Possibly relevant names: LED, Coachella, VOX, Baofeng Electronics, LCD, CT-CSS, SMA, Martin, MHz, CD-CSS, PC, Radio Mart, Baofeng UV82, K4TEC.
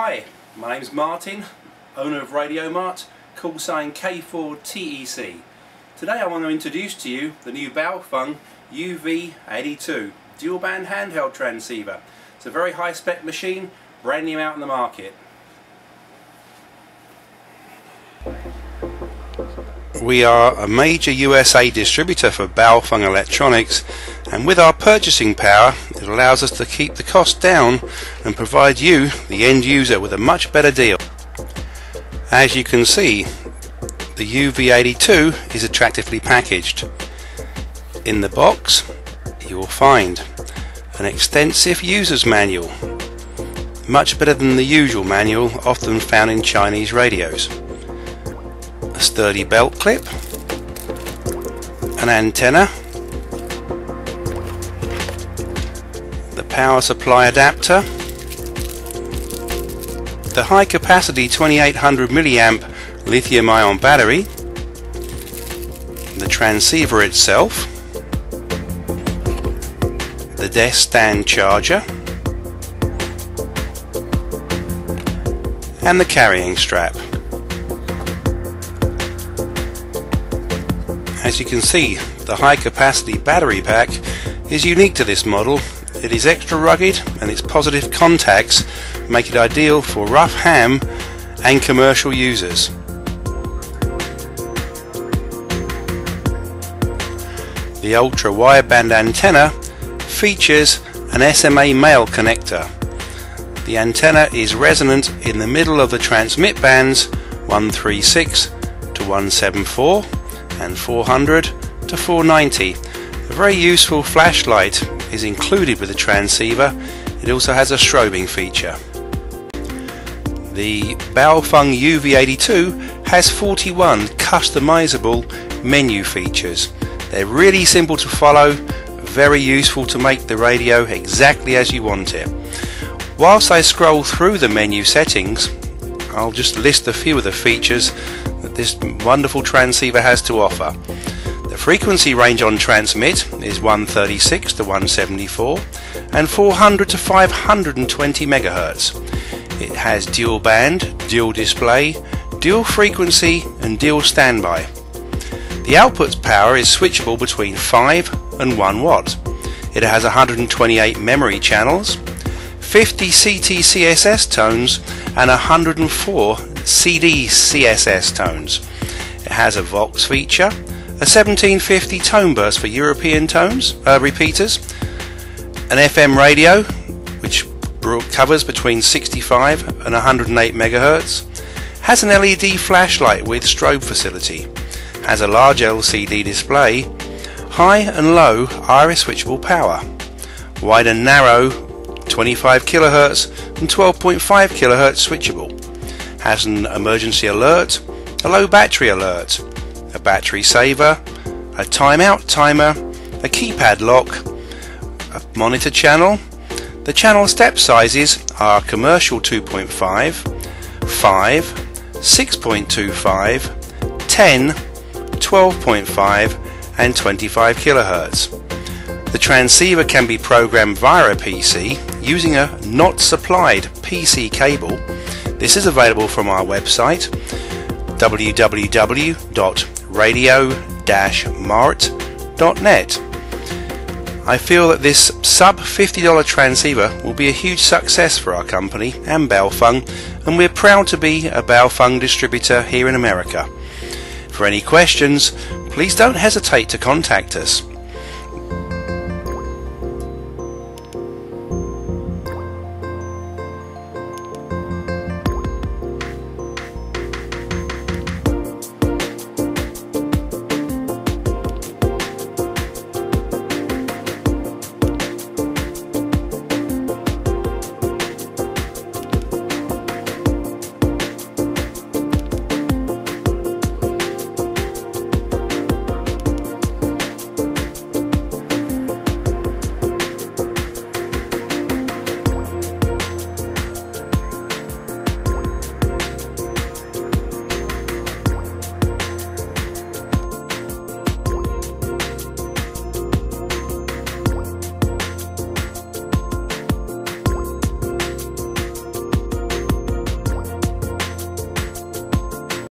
Hi, my name's Martin, owner of Radio Mart, call sign K4TEC. Today I want to introduce to you the new Baofeng UV82 dual band handheld transceiver. It's a very high spec machine, brand new out in the market. We are a major USA distributor for Baofeng Electronics, and with our purchasing power it allows us to keep the cost down and provide you, the end user, with a much better deal. As you can see, the UV82 is attractively packaged. In the box you will find an extensive user's manual, much better than the usual manual often found in Chinese radios. A sturdy belt clip, an antenna, the power supply adapter, the high capacity 2800 milliamp lithium-ion battery, the transceiver itself, the desk stand charger, and the carrying strap. As you can see, the high-capacity battery pack is unique to this model. It is extra rugged, and its positive contacts make it ideal for rough ham and commercial users. The ultra-wideband antenna features an SMA male connector. The antenna is resonant in the middle of the transmit bands 136 to 174. And 400 to 490. A very useful flashlight is included with the transceiver. It also has a strobing feature. The Baofeng UV82 has 41 customizable menu features. They're really simple to follow, very useful to make the radio exactly as you want it. Whilst I scroll through the menu settings, I'll just list a few of the features that this wonderful transceiver has to offer. The frequency range on transmit is 136 to 174 and 400 to 520 MHz. It has dual band, dual display, dual frequency and dual standby. The output power is switchable between 5 and 1 watt. It has 128 memory channels, 50 CT-CSS tones and 104 CD-CSS tones. It has a VOX feature, a 1750 tone burst for European tones repeaters, an FM radio which covers between 65 and 108 MHz, has an LED flashlight with strobe facility, has a large LCD display, high and low iris switchable power, wide and narrow 25 kHz and 12.5 kHz switchable, has an emergency alert, a low battery alert, a battery saver, a timeout timer, a keypad lock, a monitor channel. The channel step sizes are commercial 2.5, 5, 6.25, 10, 12.5 and 25 kHz. The transceiver can be programmed via a PC using a not supplied PC cable. This is available from our website www.radio-mart.net. I feel that this sub $50 transceiver will be a huge success for our company and Baofeng, and we're proud to be a Baofeng distributor here in America. For any questions, please don't hesitate to contact us.